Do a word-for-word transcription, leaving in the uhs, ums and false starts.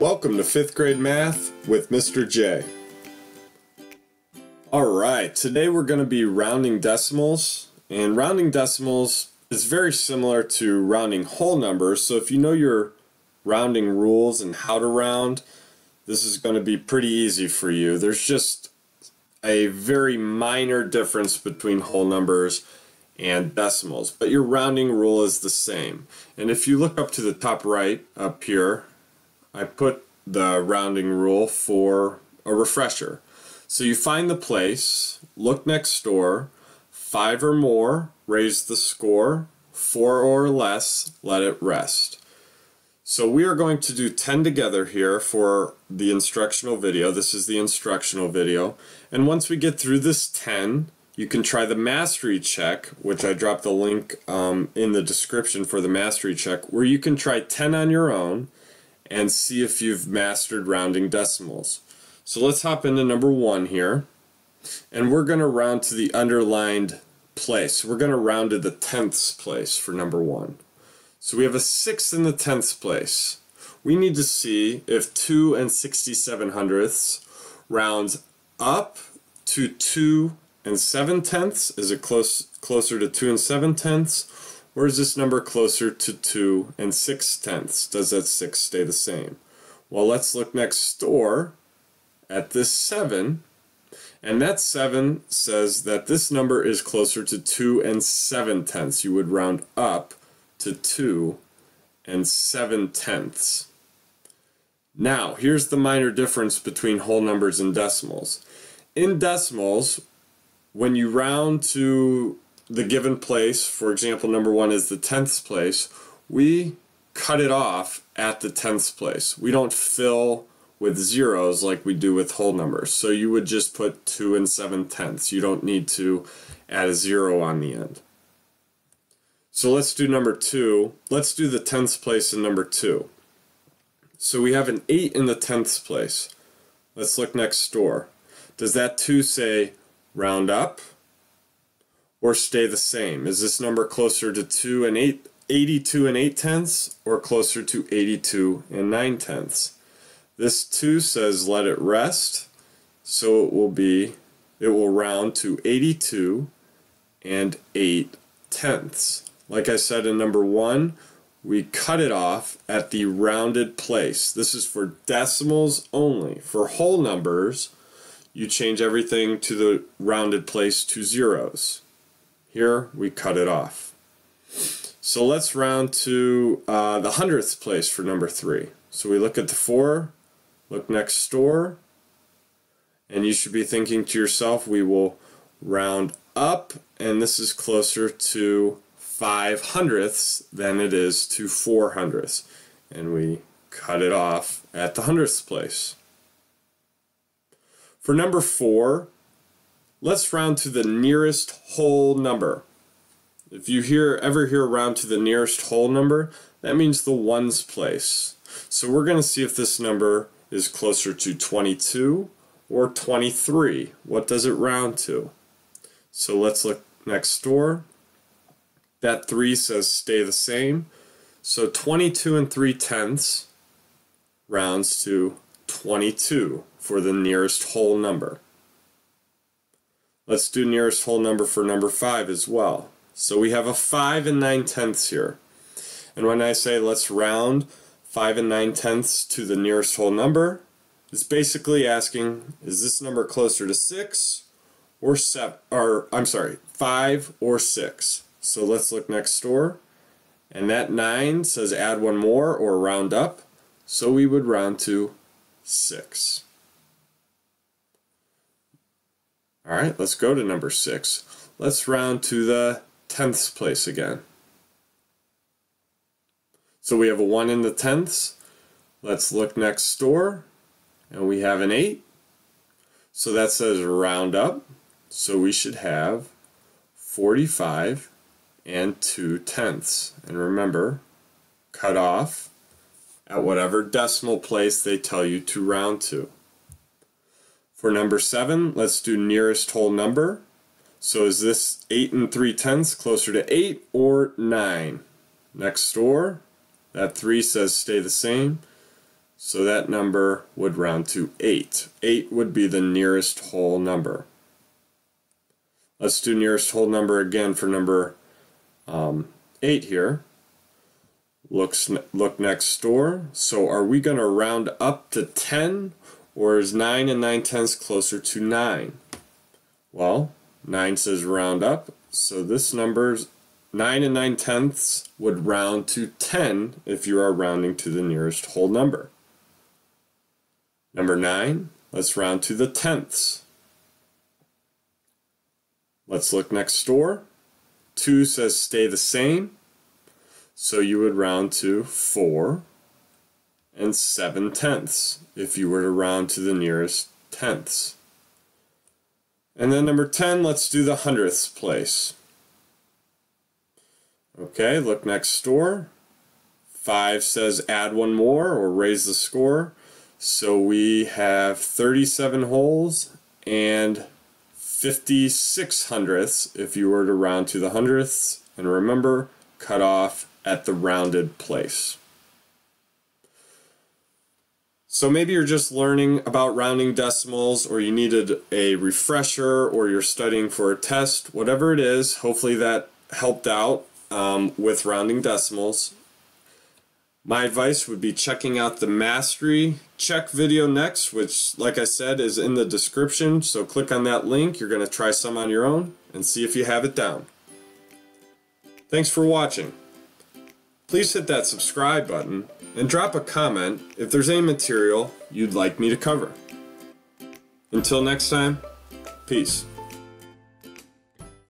Welcome to fifth grade math with Mister J. Alright, today we're going to be rounding decimals, and rounding decimals is very similar to rounding whole numbers, so if you know your rounding rules and how to round, this is going to be pretty easy for you. There's just a very minor difference between whole numbers and decimals, but your rounding rule is the same. And if you look up to the top right up here, I put the rounding rule for a refresher. So you find the place, look next door, five or more, raise the score, four or less, let it rest. So we are going to do ten together here for the instructional video. This is the instructional video. And once we get through this ten, you can try the mastery check, which I dropped the link um, in the description for the mastery check, where you can try ten on your own and see if you've mastered rounding decimals. So let's hop into number one here, and we're going to round to the underlined place. We're going to round to the tenths place for number one. So we have a six in the tenths place. We need to see if two and sixty-seven hundredths rounds up to two and seven tenths. Is it close, closer to two and seven tenths? Or is this number closer to two and six tenths? Does that six stay the same? Well, let's look next door at this seven, and that seven says that this number is closer to two and seven tenths. You would round up to two and seven tenths. Now, here's the minor difference between whole numbers and decimals. In decimals, when you round to the given place, for example, number one is the tenths place, we cut it off at the tenths place. We don't fill with zeros like we do with whole numbers. So you would just put two and seven tenths. You don't need to add a zero on the end. So let's do number two. Let's do the tenths place in number two. So we have an eight in the tenths place. Let's look next door. Does that two say round up or stay the same? Is this number closer to two and eight, eighty-two and eight tenths, or closer to eighty-two and nine tenths? This two says let it rest, so it will be, it will round to eighty-two and eight tenths. Like I said in number one, we cut it off at the rounded place. This is for decimals only. For whole numbers, you change everything to the rounded place to zeros. Here we cut it off. So let's round to uh, the hundredths place for number three. So we look at the four, look next door, and you should be thinking to yourself, we will round up, and this is closer to five hundredths than it is to four hundredths. And we cut it off at the hundredths place. For number four, let's round to the nearest whole number. If you hear, ever hear round to the nearest whole number, that means the ones place. So we're going to see if this number is closer to twenty-two or twenty-three. What does it round to? So let's look next door. That three says stay the same. So twenty-two and three tenths rounds to twenty-two for the nearest whole number. Let's do nearest whole number for number five as well. So we have a five and nine tenths here. And when I say let's round five and nine tenths to the nearest whole number, it's basically asking, is this number closer to six or seven, or I'm sorry, five or six? So let's look next door. And that nine says add one more or round up. So we would round to six. All right, let's go to number six. Let's round to the tenths place again. So we have a one in the tenths. Let's look next door, and we have an eight. So that says round up. So we should have forty-five and two tenths. And remember, cut off at whatever decimal place they tell you to round to. For number seven, let's do nearest whole number. So is this eight and three tenths closer to eight or nine? Next door, that three says stay the same. So that number would round to eight. eight would be the nearest whole number. Let's do nearest whole number again for number um, eight here. Looks, look next door. So are we going to round up to ten, or is nine and nine tenths closer to nine? Well, nine says round up, so this number's nine and nine tenths would round to ten if you are rounding to the nearest whole number. Number nine, let's round to the tenths. Let's look next door. two says stay the same, so you would round to four and seven tenths if you were to round to the nearest tenths. And then number ten, let's do the hundredths place. Okay, look next door. five says add one more or raise the score. So we have thirty-seven wholes and fifty-six hundredths if you were to round to the hundredths. And remember, cut off at the rounded place. So maybe you're just learning about rounding decimals, or you needed a refresher, or you're studying for a test, whatever it is. Hopefully that helped out um, with rounding decimals. My advice would be checking out the Mastery Check video next, which, like I said, is in the description. So click on that link. You're going to try some on your own and see if you have it down. Thanks for watching. Please hit that subscribe button and drop a comment if there's any material you'd like me to cover. Until next time, peace.